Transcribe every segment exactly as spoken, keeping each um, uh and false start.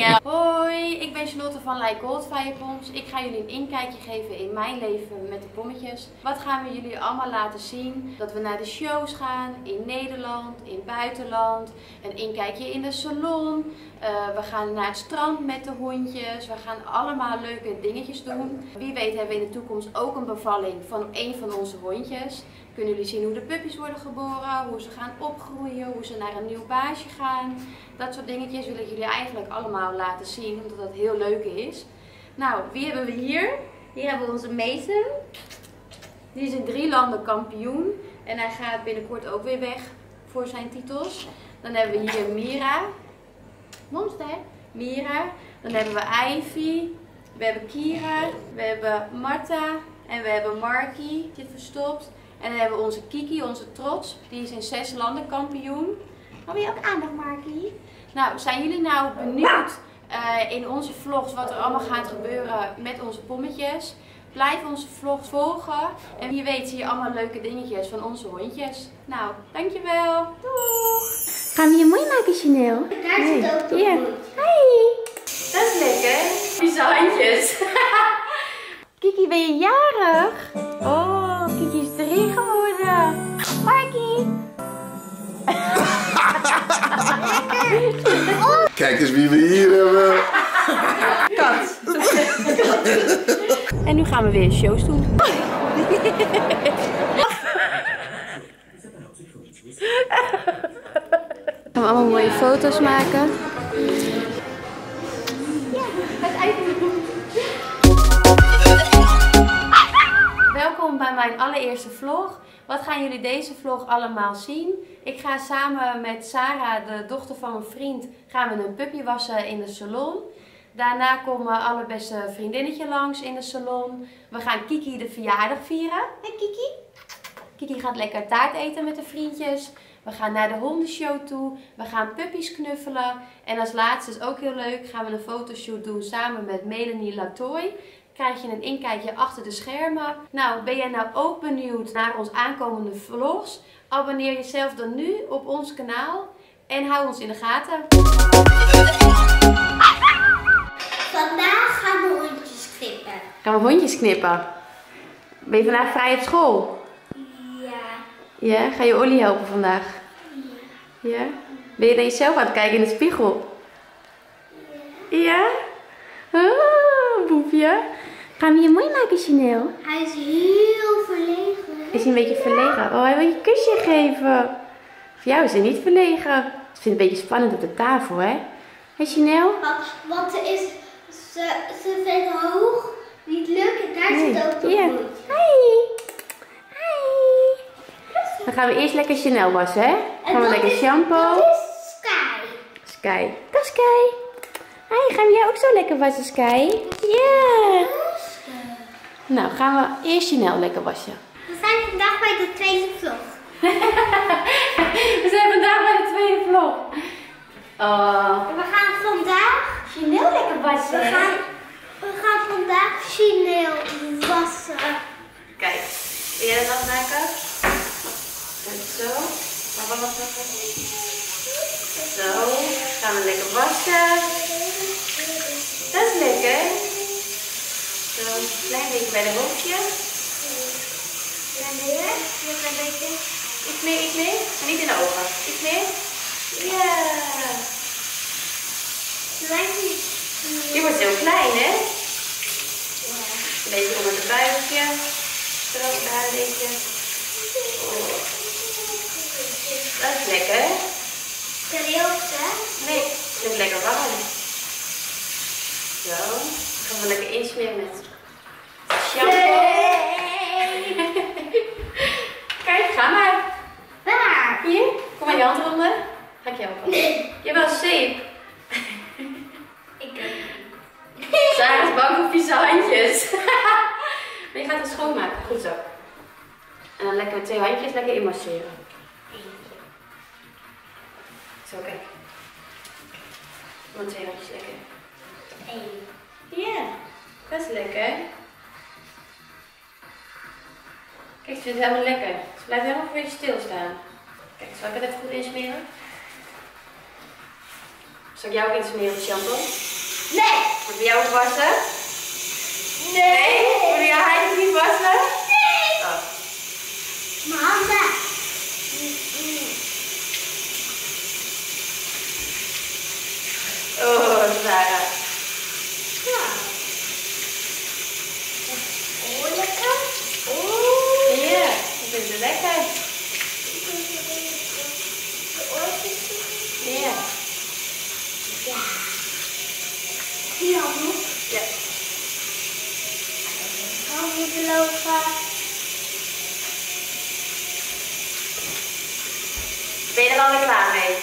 Ja. Hoi, ik ben Charlotte van Like Gold Fire Poms. Ik ga jullie een inkijkje geven in mijn leven met de pommetjes. Wat gaan we jullie allemaal laten zien? Dat we naar de shows gaan, in Nederland, in het buitenland. Een inkijkje in de salon. Uh, we gaan naar het strand met de hondjes. We gaan allemaal leuke dingetjes doen. Wie weet hebben we in de toekomst ook een bevalling van een van onze hondjes. Kunnen jullie zien hoe de puppies worden geboren, hoe ze gaan opgroeien, hoe ze naar een nieuw baasje gaan. Dat soort dingetjes wil ik jullie eigenlijk allemaal laten zien, omdat dat heel leuk is. Nou, wie hebben we hier? Hier hebben we onze Mason. Die is in drie landen kampioen en hij gaat binnenkort ook weer weg voor zijn titels. Dan hebben we hier Mira. Monster, Mira. Dan hebben we Ivy. We hebben Kira. We hebben Marta. En we hebben Marky. Zit verstopt. En dan hebben we onze Kiki, onze trots. Die is in zes landen kampioen. Wil je ook aandacht, Markie? Nou, zijn jullie nou benieuwd uh, in onze vlogs wat er allemaal gaat gebeuren met onze pommetjes? Blijf onze vlogs volgen. En wie weet zie je allemaal leuke dingetjes van onze hondjes. Nou, dankjewel. Doeg! Gaan we je mooi maken, Chanel? Daar zit ook de hond. Hoi! Dat is lekker. Vieze handjes. Kiki, ben je jarig? Oh. Kiki is drie geworden. Markie. Kijk eens wie we hier hebben. Kat. En nu gaan we weer shows doen. We gaan allemaal mooie foto's maken. Ja, het eigen. Welkom bij mijn allereerste vlog. Wat gaan jullie deze vlog allemaal zien? Ik ga samen met Sarah, de dochter van mijn vriend, gaan we een puppy wassen in de salon. Daarna komen alle beste vriendinnetje langs in de salon. We gaan Kiki de verjaardag vieren. Hé Kiki? Kiki gaat lekker taart eten met de vriendjes. We gaan naar de hondenshow toe. We gaan puppies knuffelen. En als laatste is ook heel leuk, gaan we een fotoshoot doen samen met Melanie Latooij. Krijg je een inkijkje achter de schermen. Nou, ben jij nou ook benieuwd naar ons aankomende vlogs? Abonneer jezelf dan nu op ons kanaal en hou ons in de gaten. Vandaag gaan we hondjes knippen. Gaan we hondjes knippen? Ben je vandaag vrij op school? Ja. Ja? Ga je Ollie helpen vandaag? Ja. Ja? Ben je naar jezelf aan het kijken in de spiegel? Ja. Ja? Ah, boefje. Gaan we je mooi maken, Chanel? Hij is heel verlegen. Is hij een beetje verlegen? Oh, hij wil je een kusje geven. Voor jou is hij niet verlegen. Ze vindt het een beetje spannend op de tafel, hè? Hé, Chanel? Want ze, is, ze, ze vindt hoog niet leuk en daar zit ook de moed. Hoi. Hoi. Dan gaan we eerst lekker Chanel wassen, hè? Dan gaan we lekker shampoo. Dat is Sky. Sky. Dat is Sky. Hi, gaan we jou ook zo lekker wassen, Sky? Ja! Yeah. Nou, gaan we eerst Chanel lekker wassen. We zijn vandaag bij de tweede vlog. We zijn vandaag bij de tweede vlog. Oh. We gaan vandaag Chanel lekker wassen. We gaan, we gaan vandaag Chanel wassen. Kijk, wil jij dat afmaken? Zo. Mama was nog zo, gaan we lekker wassen. Dat is lekker. Zo, een klein beetje bij de hoofdje. Klein beetje, een klein beetje. Iets meer, iets meer. Maar niet in de ogen. Iets meer. Ja. Klein beetje. Die wordt heel klein, hè? Ja. Een beetje onder het buikje. Zo, daar een beetje. Dat is lekker. Serieus, hè? Nee, het is lekker warm. Zo, dan gaan we lekker insmeren met shampoo. Nee. Kijk, ga maar. Waar? Hier, kom maar je hand eronder. Ga ik je helpen? Nee. Je hebt wel zeep. Ik kan niet. Sarah is bang voor vieze handjes. Maar je gaat het schoonmaken. Goed zo. En dan lekker met twee handjes lekker inmasseren. Zo, kijk. Met twee handjes lekker. Ja, dat is lekker. Kijk, ze vindt het helemaal lekker. Ze blijft helemaal een beetje stilstaan. Kijk, zal ik het even goed insmeren? Zal ik jou ook insmeren op shampoo? Nee. Moet ik jou wassen? Nee. Wil je haar niet wassen? Nee. Oh. Mijn handen. Oh, Sarah. Ja. Oh, lekker. Oh. Ja, ik vind het lekker. De oortjes zien. Ja. Ja. Hier handen. Ja. Handen lopen. Ben je er alweer klaar mee?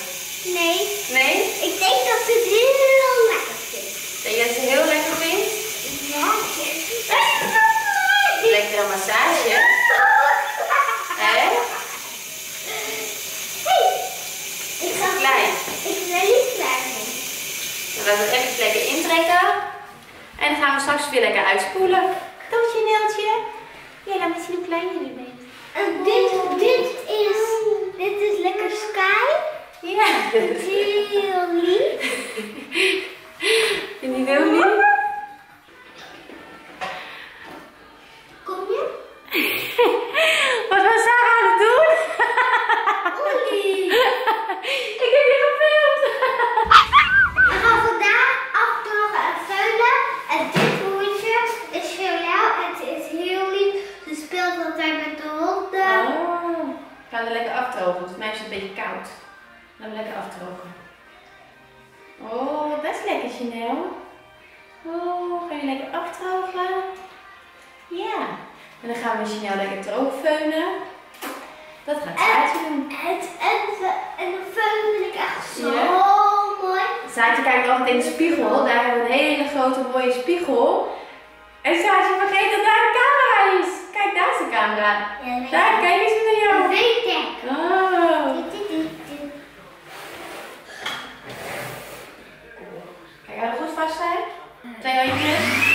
Nee. Nee? Ik denk dat ze het heel lekker vindt. Denk je dat ze heel lekker vindt? Ja. Lekker een massage. Hé? Hey. Ik ga klein. Ik wil niet klein. Dan gaan we het even lekker intrekken. En dan gaan we straks weer lekker uitspoelen. Tootje, Neeltje. Ja, laat me zien hoe klein jullie bent. En dit, dit is, dit is lekker sky. Ja, dat is heel lief. Vind je het heel lief? Kom je? Wat was Sarah aan het doen? Oei. Ik heb je gefilmd. We gaan vandaag afdrogen en vuilen. En dit hoedje is voor jou. Het is heel lief. Ze speelt altijd met de honden. Oh. We gaan er lekker afdrogen, want voor mij is het een beetje koud. Dan lekker afdrogen. Oh, dat is lekker, Chanel. Oh, ga je lekker afdrogen? Ja. En dan gaan we Chanel lekker droogveunen. Dat gaat Saartje doen. En, en, en de veun vind ik echt zo ja. mooi. Saartje kijkt altijd in de spiegel. Daar hebben we een hele grote mooie spiegel. En Saartje vergeet dat daar de camera is. Kijk, daar is de camera. Ja, daar, kijk eens naar jou. Dat weet ik. Oh. Kan je goed vast zijn? Zijn jullie al je knus?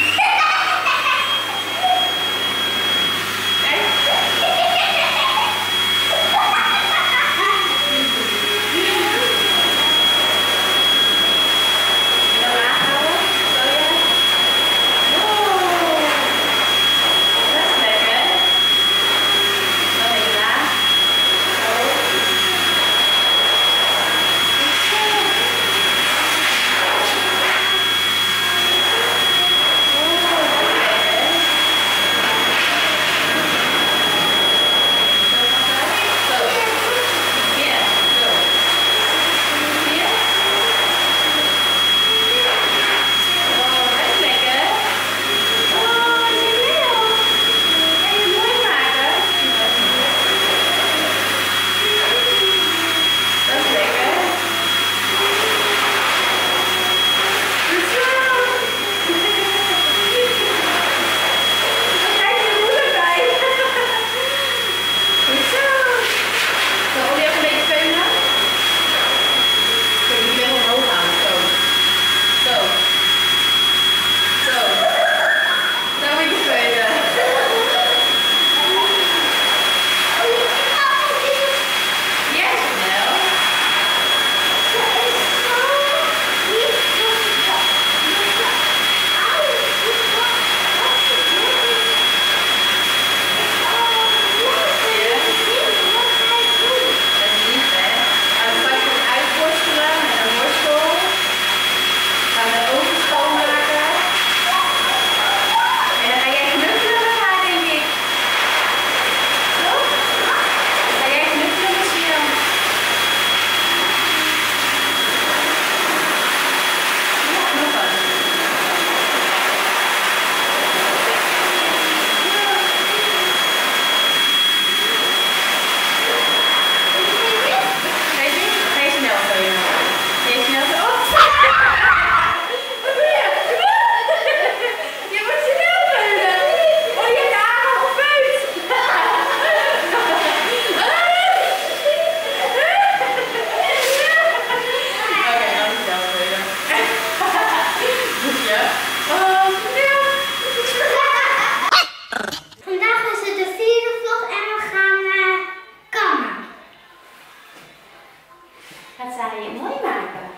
Gaat Sarah je mooi maken?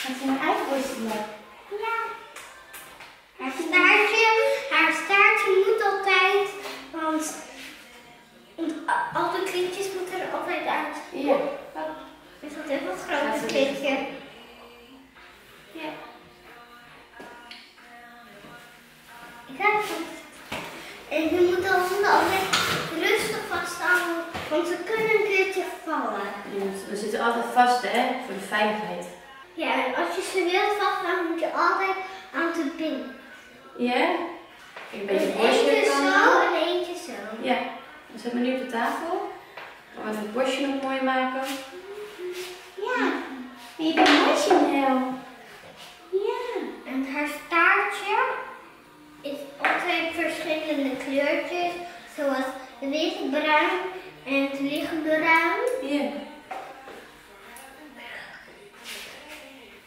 Gaat ze een uitborstelen? Ja. Haar staartje, haar staartje moet altijd, want, want al de klintjes moeten er altijd uit. Ja. Is dat even wat groter klintje? Ja. Ik heb het. En je moet de honden altijd rustig vasthouden, want ze kunnen een keertje vallen. Ja, we zitten altijd vast, hè, voor de veiligheid. Ja, en als je ze wilt vasthouden, moet je altijd aan de pin. Ja? Ik ben een bosje zo en eentje zo. Ja, we zetten nu op de tafel. Gaan we even het bosje nog mooi maken. Ja, en je bent een bosje heel. Ja, en haar staartje is altijd verschillende kleurtjes, zoals wit, bruin en het lichtbruin. Ja.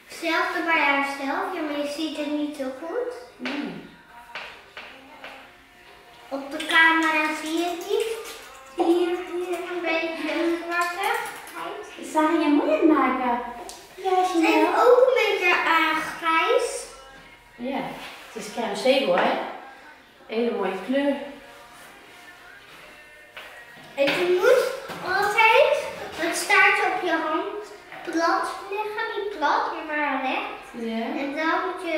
Hetzelfde bij haarzelf, ja, maar je ziet het niet zo goed. Mm. Op de camera zie je het niet. Zie je het hier een beetje zwartig? Sarah, je moet het maken. Ja, ze zijn ook een beetje uh, grijs. Ja. Het is crème zegel, hè? Hele mooie kleur. En je moet altijd het staartje op je hand plat leggen. Niet plat, maar recht. Ja. En dan moet je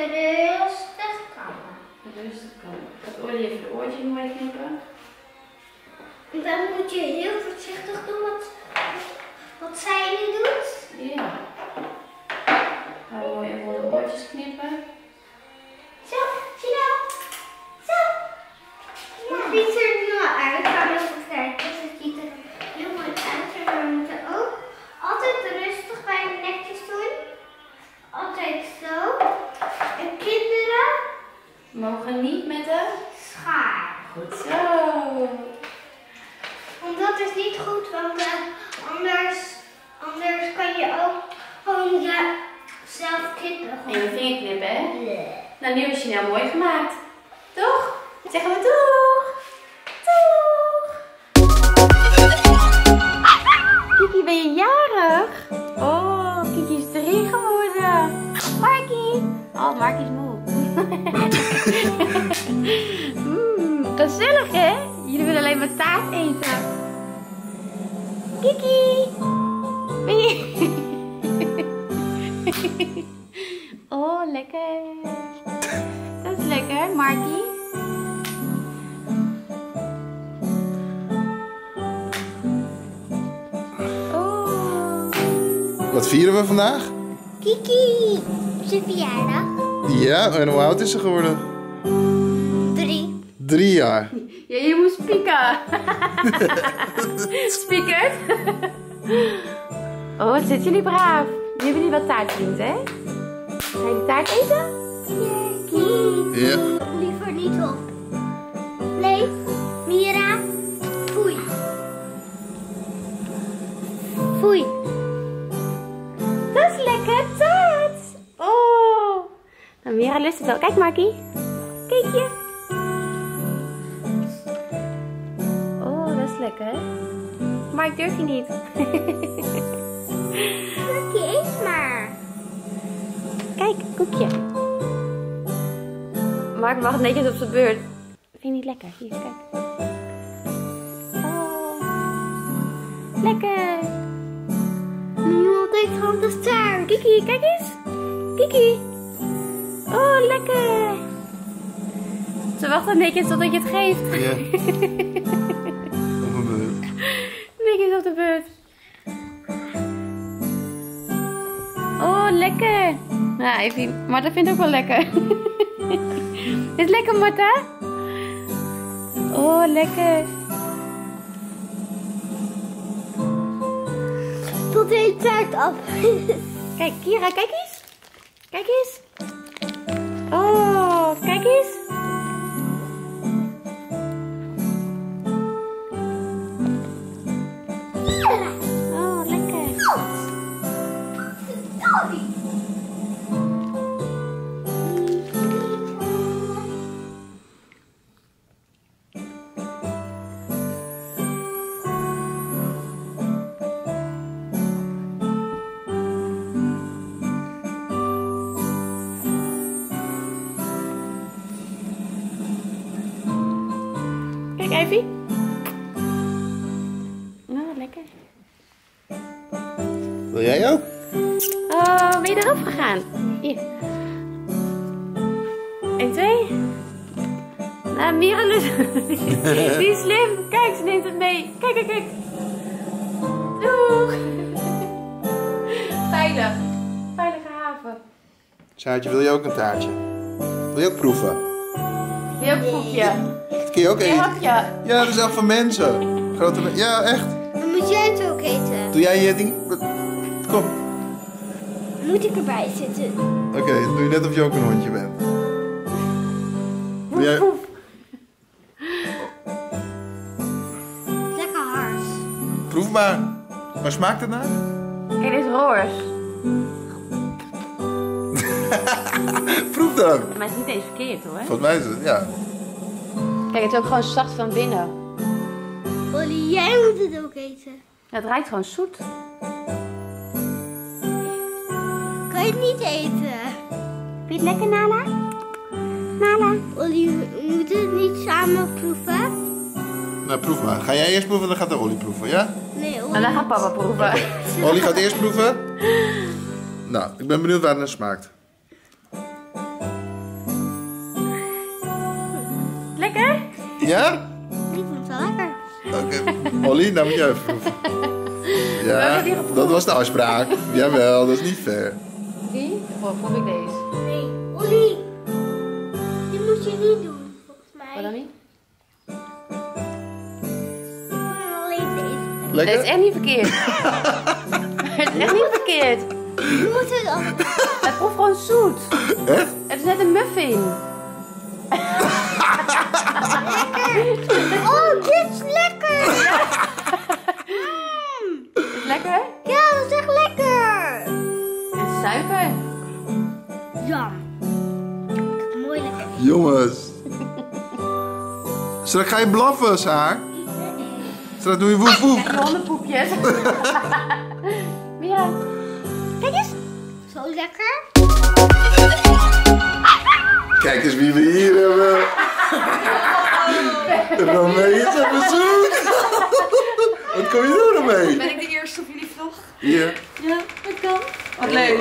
rustig kammen. Rustig kammen. Dat olie even de oortje mooi knippen. En dan moet je heel voorzichtig doen wat, wat zij nu doet. Ja. Gaan we mooi even de oortjes knippen. Zo, zie je nou? Zo! Het ziet er nu al uit, maar even kijken. Het ziet er heel mooi uit, maar we moeten ook altijd rustig bij de nekjes doen. Altijd zo. En kinderen mogen niet met de schaar. Goed zo! Want dat is niet goed, want uh, anders, anders kan je ook gewoon jezelf knippen. En je vinger knippen, hè? Yeah. Nou, nu is je nou mooi gemaakt. Toch? Dan zeggen we doeg! Doeg! Kiki, ben je jarig? Oh, Kiki is drie geworden. Markie! Oh, Markie is moe. mm, gezellig, hè? Jullie willen alleen maar taart eten. Kiki! Ben je... oh, lekker! Dat is lekker, Markie. Oh. Wat vieren we vandaag? Kiki, zijn verjaardag. Ja, en hoe oud is ze geworden? Drie. Drie jaar. Ja, je moest pieken. Spiekert. Oh, wat zitten jullie braaf. Nu hebben jullie wat taart vriend, hè? Ga je de taart eten? Ja. Liever niet op. Nee, Mira. Foei. Foei. Dat is lekker taart. Oh. Nou, Mira lust het wel. Kijk, Markie. Kijk je. Oh, dat is lekker. Mark durf je niet. Koekje, eet maar. Kijk, koekje. Mark mag netjes op zijn beurt. Vind je niet lekker? Hier, kijk. Oh. Lekker. Nu altijd gewoon de staart. Kiki, kijk eens. Kiki. Oh, lekker. Ze wacht dan netjes totdat je het geeft. Ja. op de beurt. Netjes op de beurt. Oh, lekker. Nou, ik vind... Maar dat vind ik ook wel lekker. Is het lekker, Marta? Oh, lekker. Tot de taart af. Kijk, Kira, kijk eens. Kijk eens. Oh, kijk eens. Oh, lekker. Evie? Nou, oh, lekker. Wil jij ook? Oh, ben je erop gegaan? Hier. En twee. Nou, Miralus. Die is slim. Kijk, ze neemt het mee. Kijk, kijk, kijk. Doeg. Veilig. Veilige haven. Saartje, wil je ook een taartje? Wil je ook proeven? Wil je ook een proefje? Dat kun je ook eten. Ja, dat is zelf van mensen. Grote mensen. Ja, echt. Dan moet jij het ook eten. Doe jij je ding? Kom. Moet ik erbij zitten? Oké, okay, doe je net of je ook een hondje bent. Doe jij... Lekker hard. Proef maar. Waar smaakt het naar? Het is roers. Proef dan. Maar het is niet eens verkeerd hoor. Volgens mij is het, ja. Kijk, het is ook gewoon zacht van binnen. Olly, jij moet het ook eten. Het ruikt gewoon zoet. Kan je het niet eten? Vind je het lekker, Nala? Nala? Olly, moet het niet samen proeven? Nou, proef maar. Ga jij eerst proeven, dan gaat de Olly proeven, ja? Nee, Olly. En dan gaat papa proeven. Olly gaat eerst proeven. Nou, ik ben benieuwd waar het naar smaakt. Lekker? Ja? Ik vond het wel lekker. Oké, okay. Olly, nou moet jij even proeven. Ja, dat was de afspraak. Jawel, dat is niet fair. Die? Of proef ik deze? Nee, Olly. Die moet je niet doen, volgens mij. Waarom niet? Alleen deze. Lekker? Dat is echt niet verkeerd. Het is echt niet verkeerd. Je moet het al. Het proeft gewoon zoet. Echt? Het is net een muffin. Oh, dit is lekker! Mm. Is het lekker? Ja, dat is echt lekker! Het is suiker. Ja. Mooi lekker. Jongens. Straks ga je blaffen, Saar. Straks doe je woef woef. Kijk, hondenpoepjes. Ja. Kijk eens. Zo lekker. Kijk eens wie we hier hebben. Romee is even zoet. Wat kom je doen ermee? Ben ik de eerste op jullie vlog? Ja. Ja, dat kan. Wat leuk.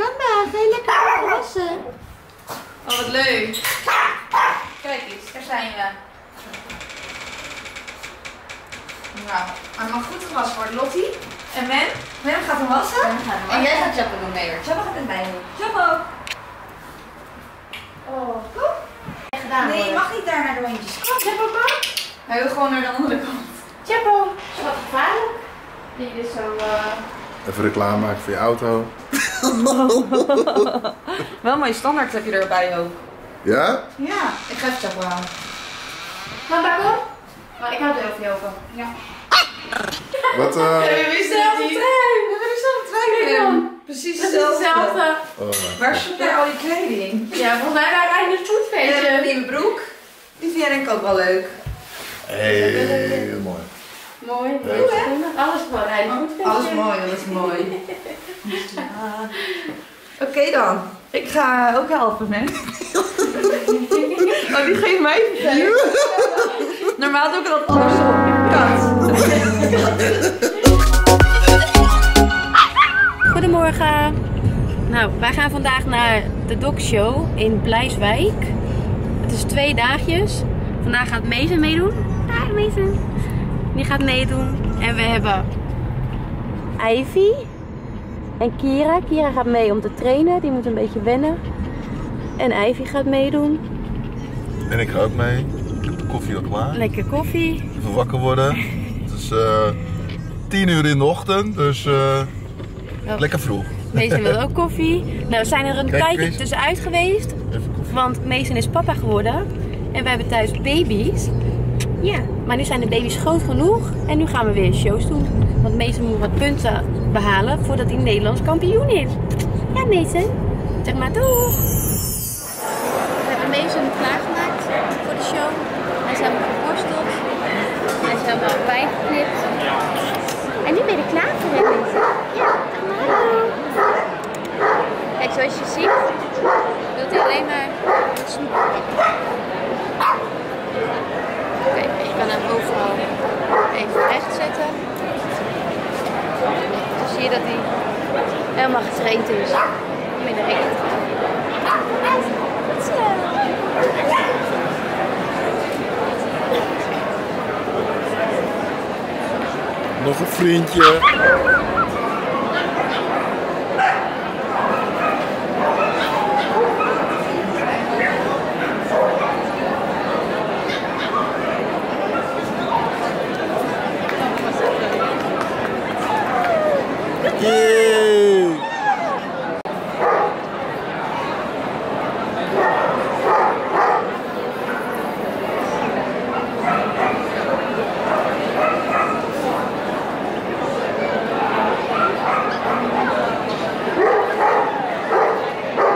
Gamba, ga je lekker opwassen? Oh, wat leuk. Kijk eens, daar zijn we. Nou, hij mag goed gewassen worden, Lottie. En Mem? Mem gaat hem wassen. En jij gaat Chappo doen mee. Chappo gaat het bij doen. Chappo! Oh, kom. Nee, je mag niet daar naar de hondjes. Kom, Chappo, kom. Hij wil gewoon naar de andere kant. Chappo, is wat gevaarlijk. Die is zo... Uh... Even reclame maken voor je auto. Wel mooie standaard heb je erbij ook. Ja? Ja, ik ga even Chappo halen. Mama, kom. Maar ik hou er heel veel over. Ja. Wat? Uh... We hebben weer dezelfde trui. We hebben dezelfde trui dan. Precies hetzelfde. Oh, waar zit daar al die kleding? Ja, volgens mij waren wij in een zoetfeestje. En een nieuwe broek. Die vind jij denk ik ook wel leuk. Hé, hey, mooi. Mooi, leuk. Alles mooi, hij doet alles mooi, alles mooi. Ja. Oké okay dan, ik ga ook helpen, hè. Oh, die geeft mij vertellen. Normaal doe ik dat andersom. Kat. Goedemorgen. Nou, wij gaan vandaag naar de dogshow in Blijswijk. Het is twee dagjes. Vandaag gaat Mason meedoen. Dag Mason. Die gaat meedoen. En we hebben Ivy en Kira. Kira gaat mee om te trainen. Die moet een beetje wennen. En Ivy gaat meedoen. En ik ga ook mee. Koffie al klaar. Lekker koffie. Even wakker worden. Het is uh, tien uur in de ochtend. Dus... Uh... Oh. Lekker vroeg. Mason wil ook koffie. Nou, we zijn er een Kijk, tijdje Mason. tussenuit geweest. Want Mason is papa geworden. En wij hebben thuis baby's. Ja, maar nu zijn de baby's groot genoeg. En nu gaan we weer shows doen. Want Mason moet wat punten behalen voordat hij Nederlands kampioen is. Ja, Mason. Zeg maar doeg. We hebben Mason klaargemaakt voor de show. Hij is helemaal geborsteld. Hij is helemaal bijgeknipt. En nu ben je er klaar voor, hè, Mason? Ja. Kijk, zoals je ziet, wilt hij alleen maar snoepen. Oké. dat hij helemaal getraind is. Minder echt. Dat is leuk. Nog een vriendje.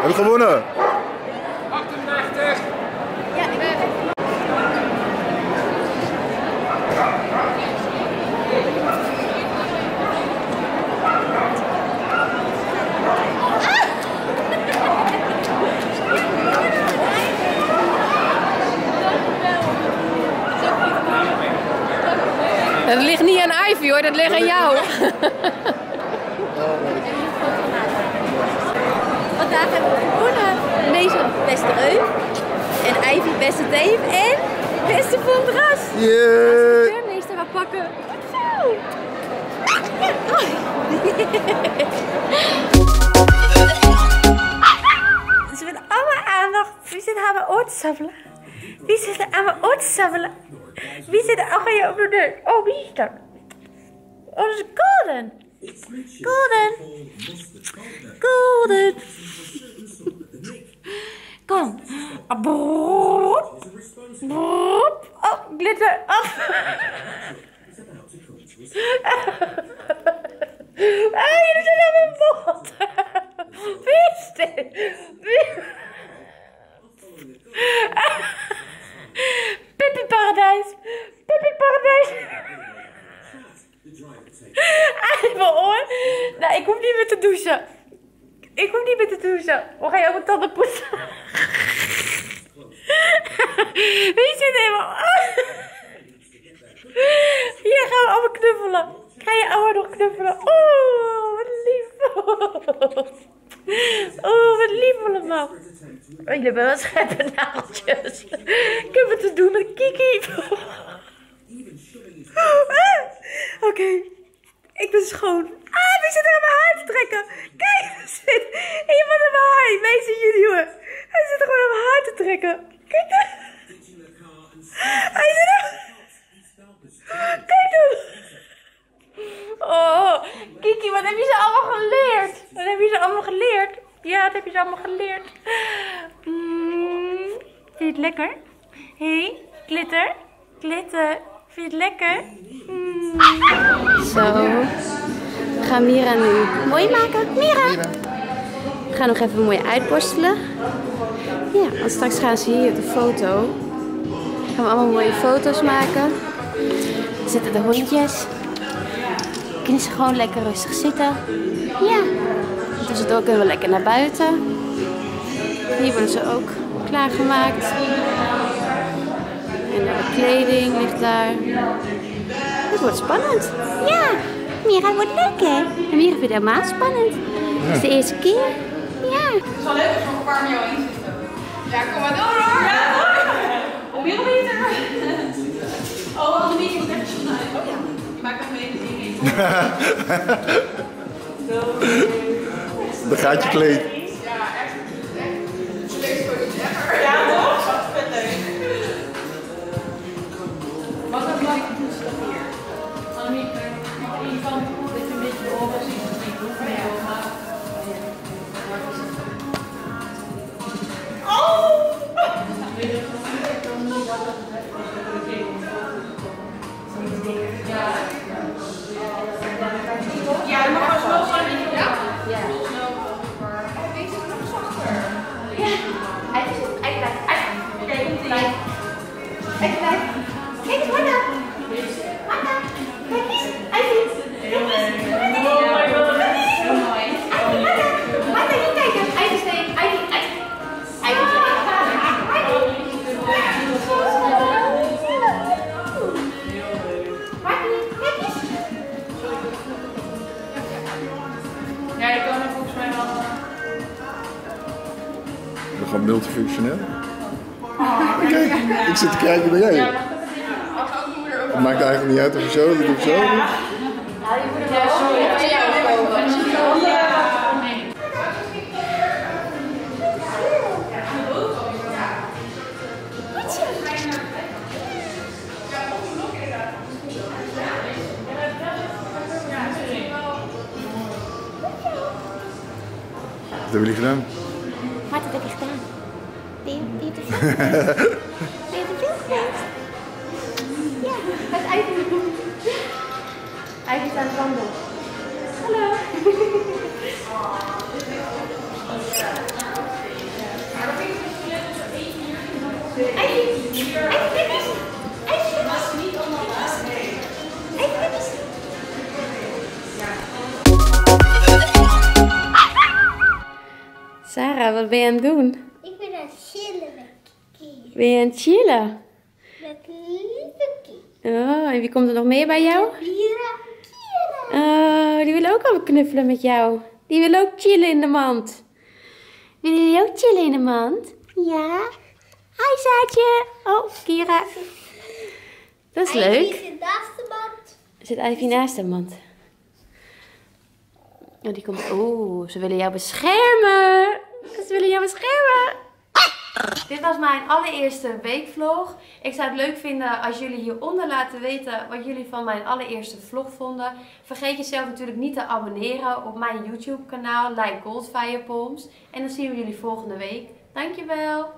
Heb je gewonnen? achtendertig! Ja, ik ben er. Dat ligt niet aan Ivy hoor, dat ligt aan jou. Vandaag hebben we gewonnen. Meestal beste eu. En Ivy beste team. En beste van het ras. Yeah. Als ik de meester gaan pakken. Wat zo. Ze willen allemaal aandacht. Wie zit aan mijn oor te sabbelen? Wie zit aan mijn oor te sabbelen? Wie zit er? Oh, ga je op de deur. Oh, wie is dat? Oh, dat is Golden. Golden. Golden. Kom. Brrrrop. Brrrrop. Oh, glitter. Af. Ah, jullie zijn aan mijn bot. Wie is dit? Wie? Pippi Paradijs. Pippi Paradijs. Ah, mijn oor. Nou, ik hoef niet meer te douchen. Ik hoef niet meer te douchen. Hoe ga je ook mijn tanden poetsen? Wie zit helemaal? Hier gaan we allemaal knuffelen. Ik ga je ouwe nog knuffelen. Oh, wat lief. Oh, wat lief allemaal. Oh, jullie hebben wel scherpe nageltjes. Ik heb het te doen met Kiki. Oké, okay. Ik ben schoon. Ah, wie zit er aan mijn haar te trekken? Kijk, er zit iemand aan mijn haar. Meester junior. Hij zit er gewoon aan mijn haar te trekken. Kijk dan. Hij zit er. Kijk dan. Oh, Kiki, wat heb je ze allemaal geleerd? Wat heb je ze allemaal geleerd? Ja, dat heb je ze allemaal geleerd. Mm, vind je het lekker? Hé, hey, glitter. Glitter. Vind je het lekker? Mm. Zo. We gaan Mira nu mooi maken. Mira! We gaan nog even mooi uitborstelen. Ja, want straks gaan ze hier op de foto. Gaan we allemaal mooie foto's maken. Er zitten de hondjes. Kunnen ze gewoon lekker rustig zitten. Ja. Tussendoor kunnen we lekker naar buiten. Hier worden ze ook klaargemaakt. En de kleding ligt daar. Het wordt spannend. Ja, Mira wordt leuk hè. En Mira vindt het helemaal spannend. Ja. Dat is de eerste keer. Ja. Het is wel leuk als we op Parmio in zitten. Ja, kom maar door hoor. Ja, hoor. Om hier niet te gaan. Oh, Annemie, ik moet echt zonde uit. Oh ja, je maakt nog mee de dingen. Zo. Dan gaat je kleed. Ja, echt. Het leukste voor je ever. Ja, toch? Dat is vet leuk. Wat een leuke toestel hier. Annemie, je kan dit een beetje behoren zien. Dat ik doe van jou, maar... Oh! Ja, je mag wel zo gaan. Ja? Ja. Oh, deze is nog zachter. Ja. Hij is goed. Hij blijft. Hij blijft. Hij blijft. Kijk, Hanna! Hanna! Kijk eens! Ivy! Kijk eens! Oh my god! Kijk eens! Hanna! Hanna, hier kijken! Ivy is tegen! Ivy! Ivy! Ivy is tegen! Ivy! Ivy! Kijk eens! gewoon multifunctioneel. Oh, kijk, ik zit te kijken naar jij. Ja, het maakt eigenlijk niet uit of je zo doet of zo. Ja, je moet wel zo. Wat hebben jullie gedaan? Wat heb ik gedaan? Ben je, ben je te veel geweest? Ben je te veel geweest? Ja, het is eigenlijk niet goed. Eigenlijk is aan het wandelen. Hallo. Sarah, wat ben je aan het doen? Ik ben aan het chillen met Kiki. Ben je aan het chillen? Met lieve Kiki. Oh, en wie komt er nog mee bij jou? Kira. Oh, die wil ook al knuffelen met jou. Die wil ook chillen in de mand. Willen jullie ook chillen in de mand? Ja. Hi, Saartje. Oh, Kira. Dat is leuk. Ivy zit naast de mand. Zit Ivy naast de mand? Oh, die komt... Oh, ze willen jou beschermen. Ze willen jou beschermen. Dit was mijn allereerste weekvlog. Ik zou het leuk vinden als jullie hieronder laten weten wat jullie van mijn allereerste vlog vonden. Vergeet jezelf natuurlijk niet te abonneren op mijn YouTube kanaal Like Gold Fire Poms. En dan zien we jullie volgende week. Dankjewel.